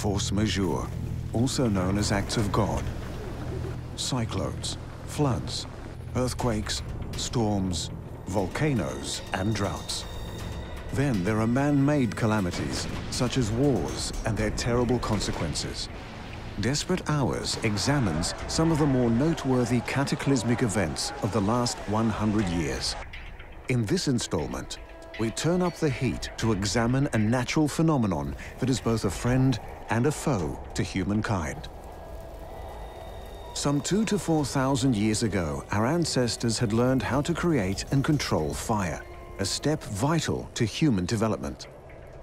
force majeure, also known as acts of God. Cyclones, floods, earthquakes, storms, volcanoes, and droughts. Then there are man-made calamities, such as wars and their terrible consequences. Desperate Hours examines some of the more noteworthy cataclysmic events of the last 100 years. In this installment, we turn up the heat to examine a natural phenomenon that is both a friend and a foe to humankind. Some 2,000 to 4,000 years ago, our ancestors had learned how to create and control fire, a step vital to human development.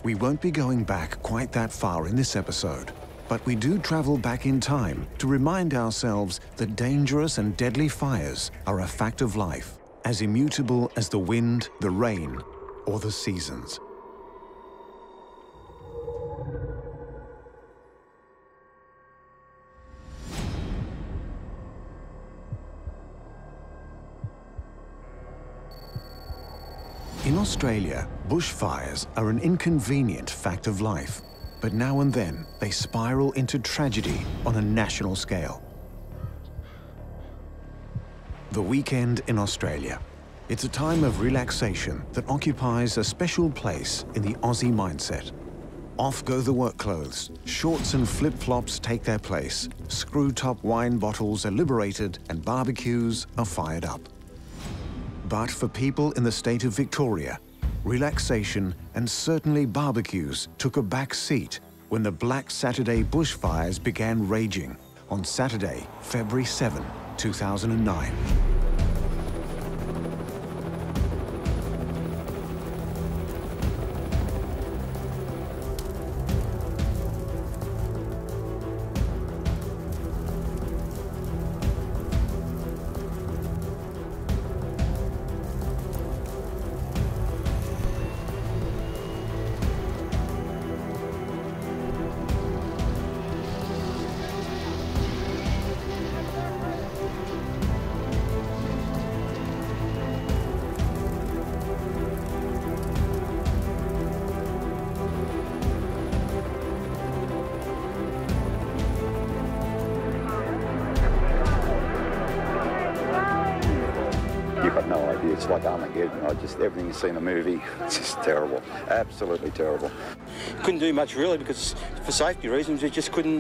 We won't be going back quite that far in this episode, but we do travel back in time to remind ourselves that dangerous and deadly fires are a fact of life, as immutable as the wind, the rain, or the seasons. In Australia, bushfires are an inconvenient fact of life, but now and then they spiral into tragedy on a national scale. The weekend in Australia. It's a time of relaxation that occupies a special place in the Aussie mindset. Off go the work clothes, shorts and flip-flops take their place, screw-top wine bottles are liberated and barbecues are fired up. But for people in the state of Victoria, relaxation and certainly barbecues took a back seat when the Black Saturday bushfires began raging on Saturday, February 7, 2009. Everything you see in a movie, it's just terrible, absolutely terrible. Couldn't do much really because for safety reasons we just couldn't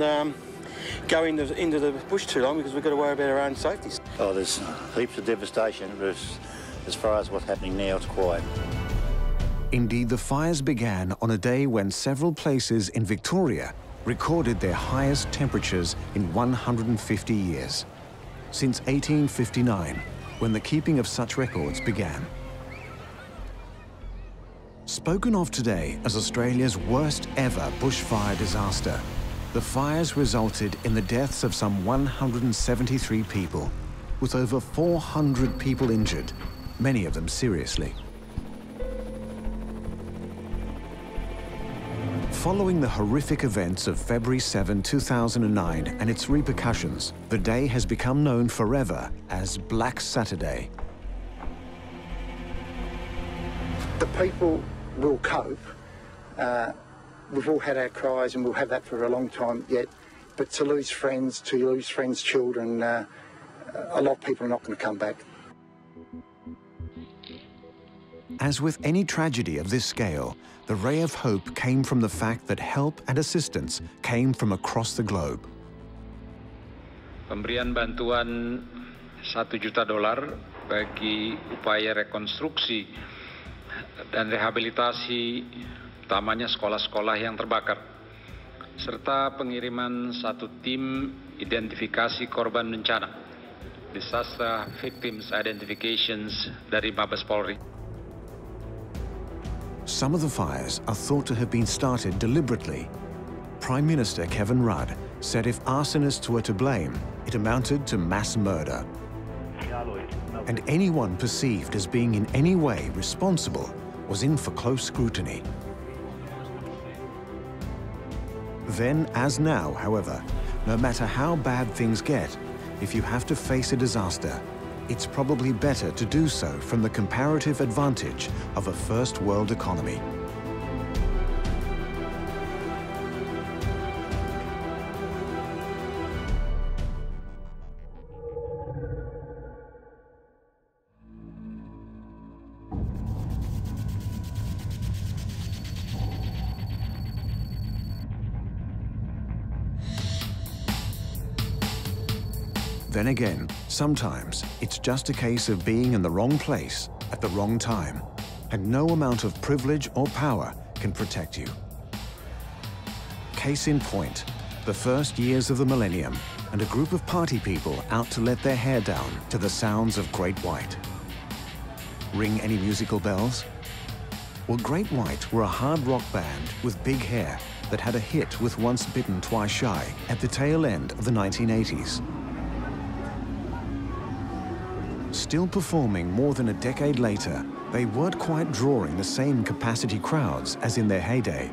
go into the bush too long because we've got to worry about our own safety. Oh, there's heaps of devastation. As far as what's happening now, it's quiet. Indeed, the fires began on a day when several places in Victoria recorded their highest temperatures in 150 years, since 1859, when the keeping of such records began. Spoken of today as Australia's worst ever bushfire disaster, the fires resulted in the deaths of some 173 people, with over 400 people injured, many of them seriously. Following the horrific events of February 7, 2009 and its repercussions, the day has become known forever as Black Saturday. The people will cope. We've all had our cries and we'll have that for a long time yet, but to lose friends, children, a lot of people are not going to come back. As with any tragedy of this scale, the ray of hope came from the fact that help and assistance came from across the globe. Pemberian bantuan $1 juta bagi upaya rekonstruksi dan rehabilitasi utamanya sekolah-sekolah yang terbakar, serta pengiriman satu tim identifikasi korban bencana, disaster victims identifications dari Mabes Polri. Some of the fires are thought to have been started deliberately. Prime Minister Kevin Rudd said if arsonists were to blame, it amounted to mass murder. And anyone perceived as being in any way responsible was in for close scrutiny. Then, as now, however, no matter how bad things get, if you have to face a disaster, it's probably better to do so from the comparative advantage of a first world economy. Then again, sometimes it's just a case of being in the wrong place at the wrong time, and no amount of privilege or power can protect you. Case in point, the first years of the millennium, and a group of party people out to let their hair down to the sounds of Great White. Ring any musical bells? Well, Great White were a hard rock band with big hair that had a hit with Once Bitten, Twice Shy at the tail end of the 1980s. Still performing more than a decade later, they weren't quite drawing the same capacity crowds as in their heyday.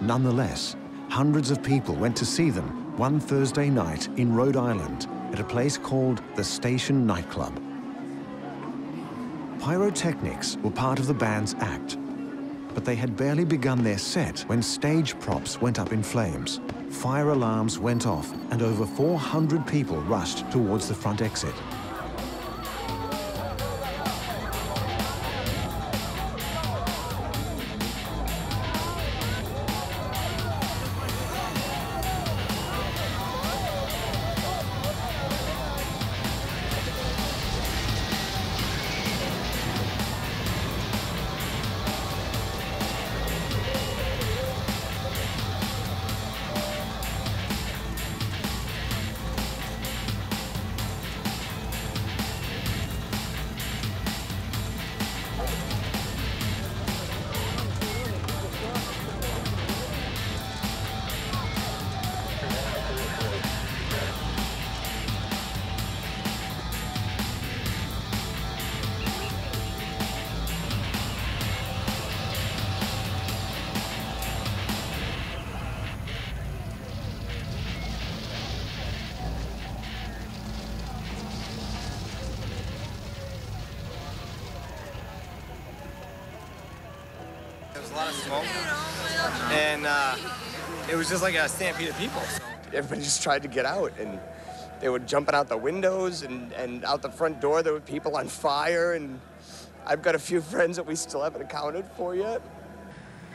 Nonetheless, hundreds of people went to see them one Thursday night in Rhode Island at a place called the Station Nightclub. Pyrotechnics were part of the band's act, but they had barely begun their set when stage props went up in flames. Fire alarms went off, and over 400 people rushed towards the front exit. A lot of smoke, and it was just like a stampede of people. Everybody just tried to get out, and they were jumping out the windows and out the front door. There were people on fire, and I've got a few friends that we still haven't accounted for yet.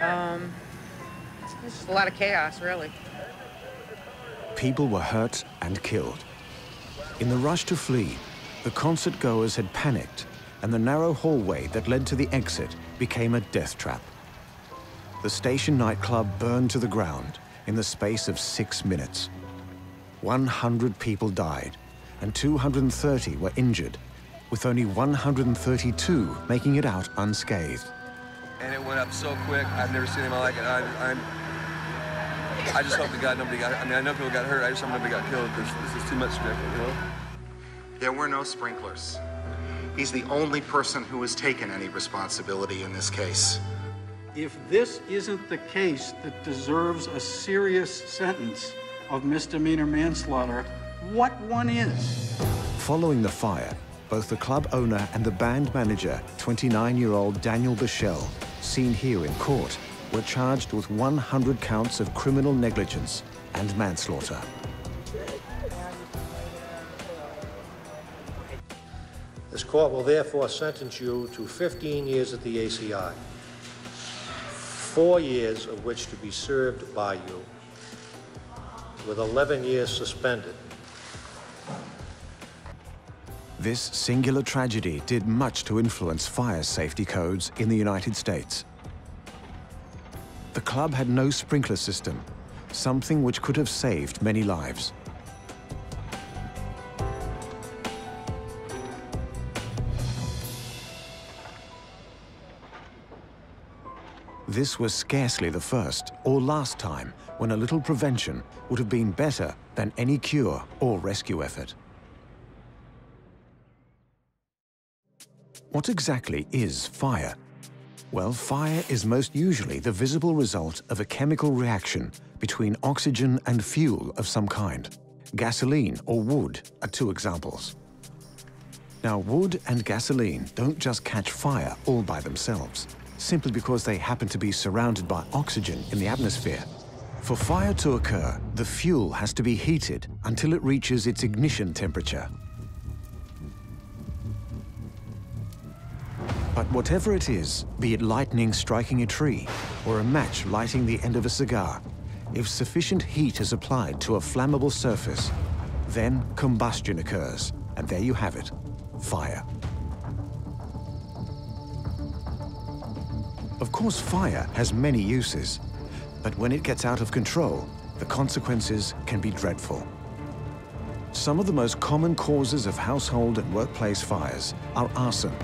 It's just a lot of chaos, really. People were hurt and killed. In the rush to flee, the concert goers had panicked, and the narrow hallway that led to the exit became a death trap. The Station Nightclub burned to the ground in the space of 6 minutes. 100 people died, and 230 were injured, with only 132 making it out unscathed. And it went up so quick, I've never seen anything like it. I just hope to God nobody got hurt. I mean, I know people got hurt, I just hope nobody got killed. This is too much different, you know? There were no sprinklers. He's the only person who has taken any responsibility in this case. If this isn't the case that deserves a serious sentence of misdemeanor manslaughter, what one is? Following the fire, both the club owner and the band manager, 29-year-old Daniel Biechele, seen here in court, were charged with 100 counts of criminal negligence and manslaughter. This court will therefore sentence you to 15 years at the ACI. 4 years of which to be served by you, with 11 years suspended. This singular tragedy did much to influence fire safety codes in the United States. The club had no sprinkler system, something which could have saved many lives. This was scarcely the first or last time when a little prevention would have been better than any cure or rescue effort. What exactly is fire? Well, fire is most usually the visible result of a chemical reaction between oxygen and fuel of some kind. Gasoline or wood are two examples. Now, wood and gasoline don't just catch fire all by themselves, simply because they happen to be surrounded by oxygen in the atmosphere. For fire to occur, the fuel has to be heated until it reaches its ignition temperature. But whatever it is, be it lightning striking a tree or a match lighting the end of a cigar, if sufficient heat is applied to a flammable surface, Then combustion occurs, and there you have it, fire. Of course, fire has many uses, but when it gets out of control, the consequences can be dreadful. Some of the most common causes of household and workplace fires are arson,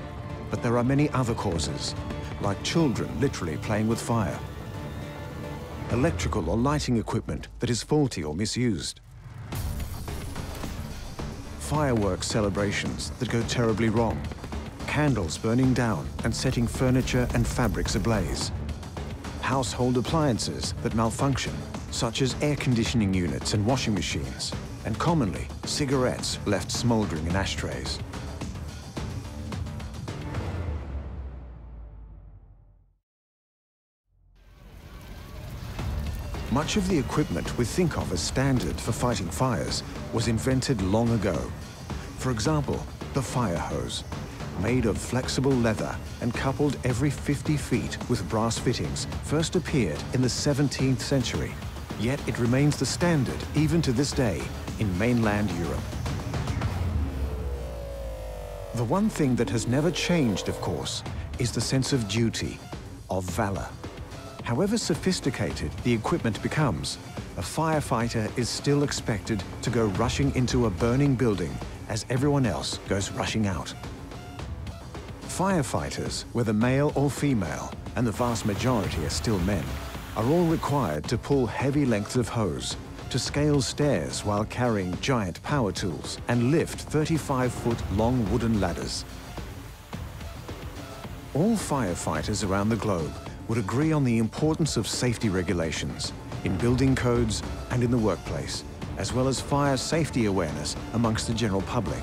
but there are many other causes, like children literally playing with fire, electrical or lighting equipment that is faulty or misused, fireworks celebrations that go terribly wrong, candles burning down and setting furniture and fabrics ablaze, household appliances that malfunction, such as air conditioning units and washing machines, and commonly, cigarettes left smoldering in ashtrays. Much of the equipment we think of as standard for fighting fires was invented long ago. For example, the fire hose, made of flexible leather and coupled every 50 feet with brass fittings, first appeared in the 17th century. Yet it remains the standard, even to this day, in mainland Europe. The one thing that has never changed, of course, is the sense of duty, of valor. However sophisticated the equipment becomes, a firefighter is still expected to go rushing into a burning building as everyone else goes rushing out. Firefighters, whether male or female, and the vast majority are still men, are all required to pull heavy lengths of hose, to scale stairs while carrying giant power tools, and lift 35-foot-long wooden ladders. All firefighters around the globe would agree on the importance of safety regulations, in building codes and in the workplace, as well as fire safety awareness amongst the general public.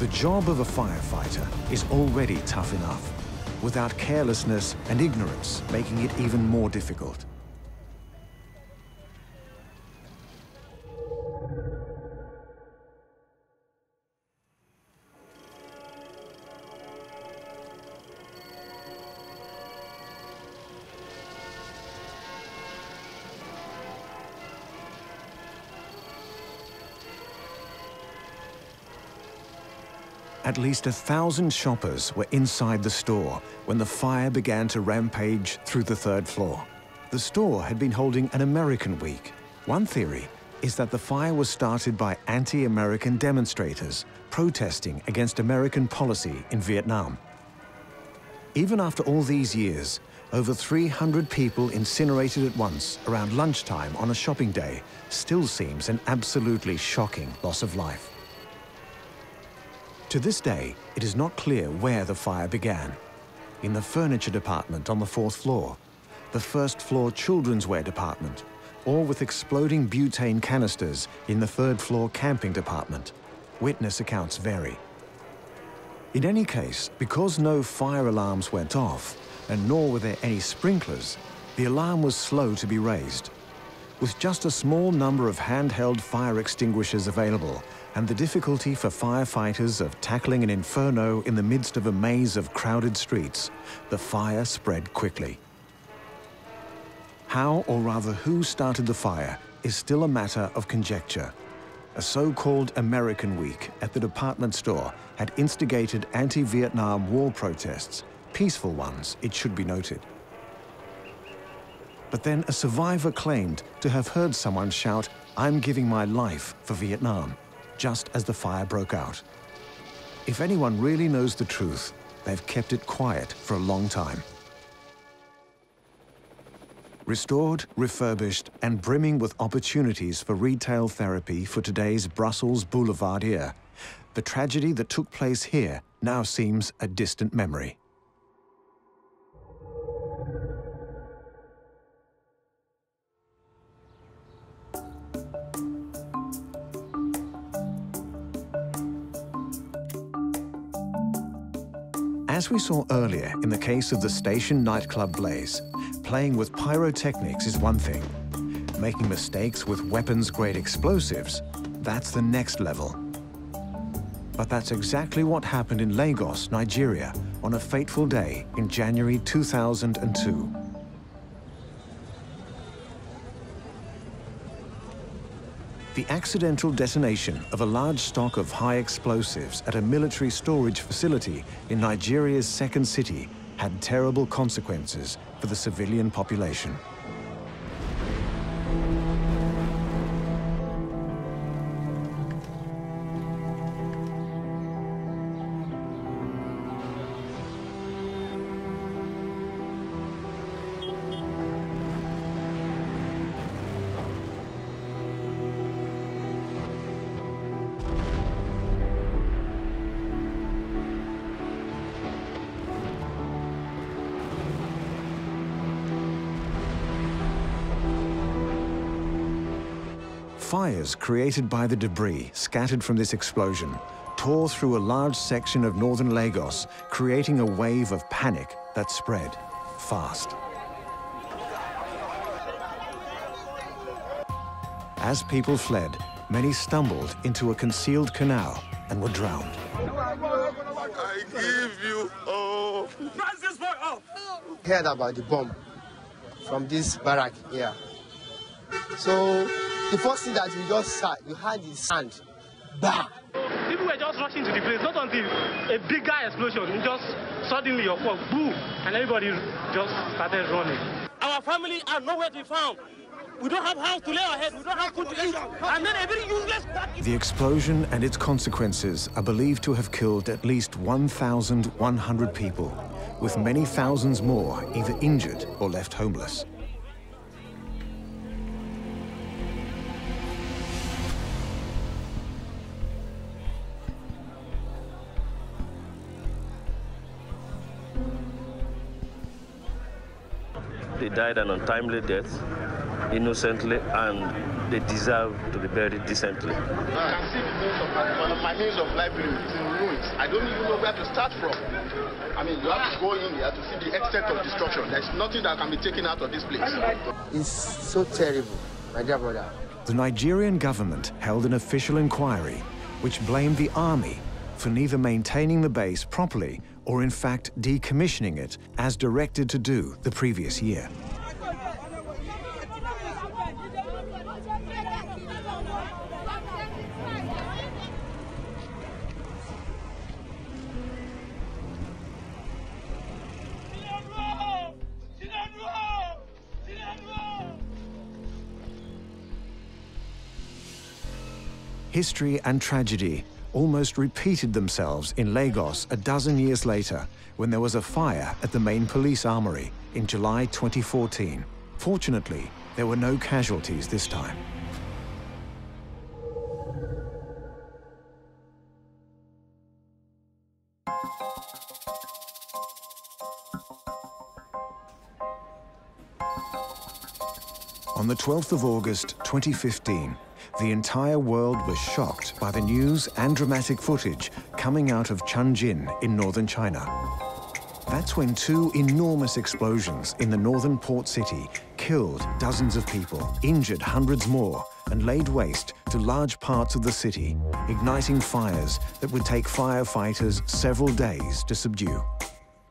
The job of a firefighter is already tough enough, without carelessness and ignorance making it even more difficult. At least 1,000 shoppers were inside the store when the fire began to rampage through the third floor. The store had been holding an American Week. One theory is that the fire was started by anti-American demonstrators protesting against American policy in Vietnam. Even after all these years, over 300 people incinerated at once around lunchtime on a shopping day still seems an absolutely shocking loss of life. To this day, it is not clear where the fire began. In the furniture department on the fourth floor, the first floor children's wear department, or with exploding butane canisters in the third floor camping department. Witness accounts vary. In any case, because no fire alarms went off, and nor were there any sprinklers, the alarm was slow to be raised. With just a small number of handheld fire extinguishers available, and the difficulty for firefighters of tackling an inferno in the midst of a maze of crowded streets, the fire spread quickly. How, or rather who, started the fire is still a matter of conjecture. A so-called American Week at the department store had instigated anti-Vietnam War protests, peaceful ones, it should be noted. But then a survivor claimed to have heard someone shout, "I'm giving my life for Vietnam," just as the fire broke out. If anyone really knows the truth, they've kept it quiet for a long time. Restored, refurbished, and brimming with opportunities for retail therapy for today's Brussels boulevardier, the tragedy that took place here now seems a distant memory. As we saw earlier in the case of the Station Nightclub blaze, playing with pyrotechnics is one thing. Making mistakes with weapons-grade explosives, that's the next level. But that's exactly what happened in Lagos, Nigeria, on a fateful day in January 2002. the accidental detonation of a large stock of high explosives at a military storage facility in Nigeria's second city had terrible consequences for the civilian population. Fires created by the debris scattered from this explosion tore through a large section of northern Lagos, creating a wave of panic that spread fast. As people fled, many stumbled into a concealed canal and were drowned. I give you all. Pass this boy off. Heard about the bomb from this barrack here. So, the first thing that we just saw, we had the sand. Bah! People were just rushing to the place, not until a bigger explosion. It just suddenly, of course, boom, and everybody just started running. Our family are nowhere to be found. We don't have house to lay our head, we don't have food to eat, and then a very useless... The explosion and its consequences are believed to have killed at least 1,100 people, with many thousands more either injured or left homeless. They died an untimely death, innocently, and they deserve to be buried decently. I can see my means of livelihood is in ruins. I don't even know where to start from. I mean, you have to go in there to see the extent of destruction. There's nothing that can be taken out of this place. It's so terrible, my dear brother. The Nigerian government held an official inquiry which blamed the army for neither maintaining the base properly or, in fact, decommissioning it, as directed to do the previous year. History and tragedy almost repeated themselves in Lagos a dozen years later when there was a fire at the main police armory in July 2014. Fortunately, there were no casualties this time. On the 12th of August, 2015, the entire world was shocked by the news and dramatic footage coming out of Changjin in northern China. That's when two enormous explosions in the northern port city killed dozens of people, injured hundreds more, and laid waste to large parts of the city, igniting fires that would take firefighters several days to subdue.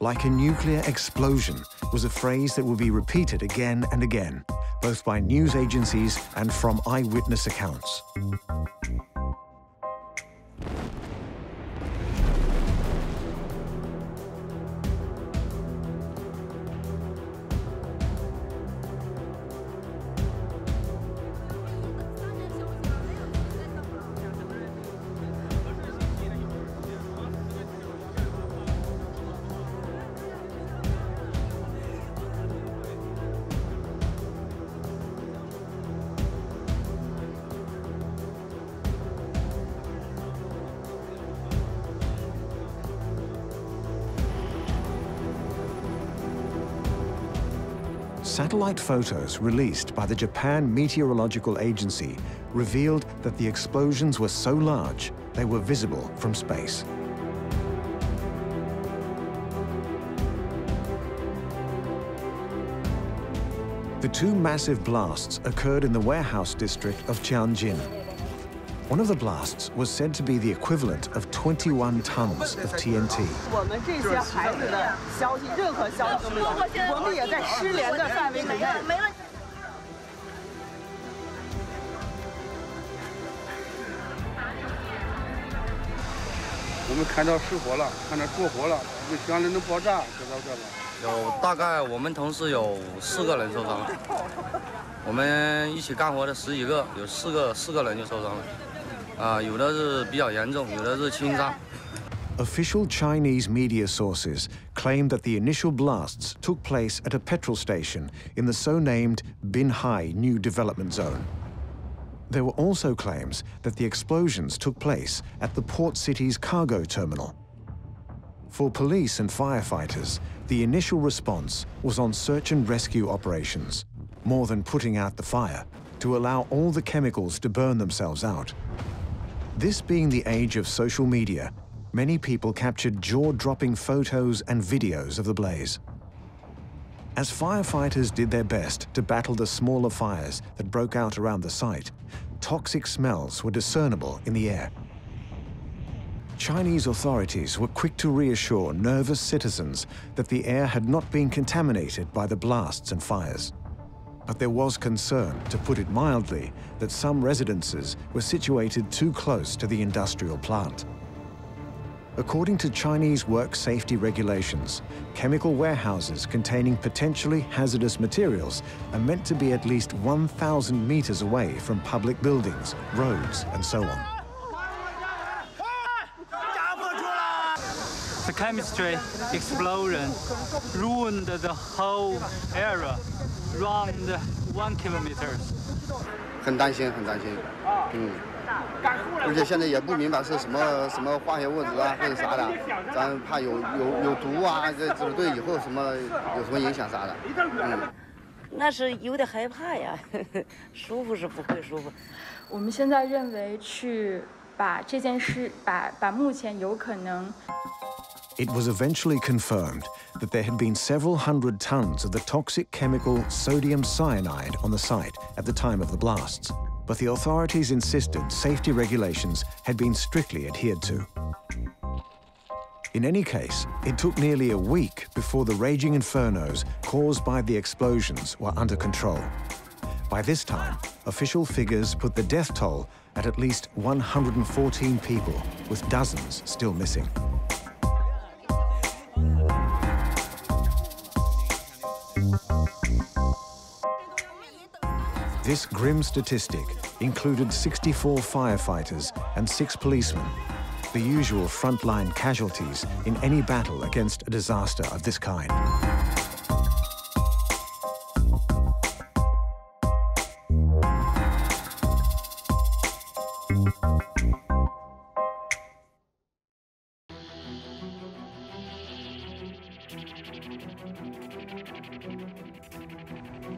Like a nuclear explosion was a phrase that would be repeated again and again, both by news agencies and from eyewitness accounts. Satellite photos released by the Japan Meteorological Agency revealed that the explosions were so large they were visible from space. The two massive blasts occurred in the warehouse district of Tianjin. One of the blasts was said to be the equivalent of 21 tons of TNT. 们看到失火了，看到着火了，就想着能爆炸，知道这了。有大概我们同时有4个人受伤了，我们一起干活的11个，有四个人就受伤了，有的是比较严重，有的是轻伤。 Official Chinese media sources claim that the initial blasts took place at a petrol station in the so-named Binhai New Development Zone. There were also claims that the explosions took place at the port city's cargo terminal. For police and firefighters, the initial response was on search and rescue operations, more than putting out the fire, to allow all the chemicals to burn themselves out. This being the age of social media, many people captured jaw-dropping photos and videos of the blaze. As firefighters did their best to battle the smaller fires that broke out around the site, toxic smells were discernible in the air. Chinese authorities were quick to reassure nervous citizens that the air had not been contaminated by the blasts and fires. But there was concern, to put it mildly, that some residences were situated too close to the industrial plant. According to Chinese work safety regulations, chemical warehouses containing potentially hazardous materials are meant to be at least 1,000 meters away from public buildings, roads, and so on. The chemistry explosion ruined the whole area, around 1 kilometer. 很担心，很担心。而且现在也不明白是什么化学物质啊，或者啥的，咱怕有毒啊，这对以后有什么影响啥的。那是有点害怕呀，舒服是不会舒服。我们现在认为去把这件事，把目前有可能。It was eventually confirmed that there had been several hundred tons of the toxic chemical sodium cyanide on the site at the time of the blasts. But the authorities insisted safety regulations had been strictly adhered to. In any case, it took nearly a week before the raging infernos caused by the explosions were under control. By this time, official figures put the death toll at least 114 people, with dozens still missing. This grim statistic included 64 firefighters and 6 policemen, the usual frontline casualties in any battle against a disaster of this kind.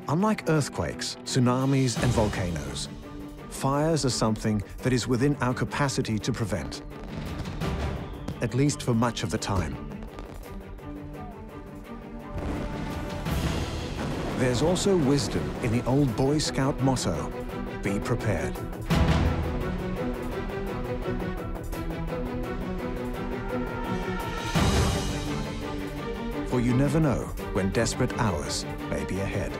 Unlike earthquakes, tsunamis, and volcanoes, fires are something that is within our capacity to prevent, at least for much of the time. There's also wisdom in the old Boy Scout motto, "Be prepared." For you never know when desperate hours may be ahead.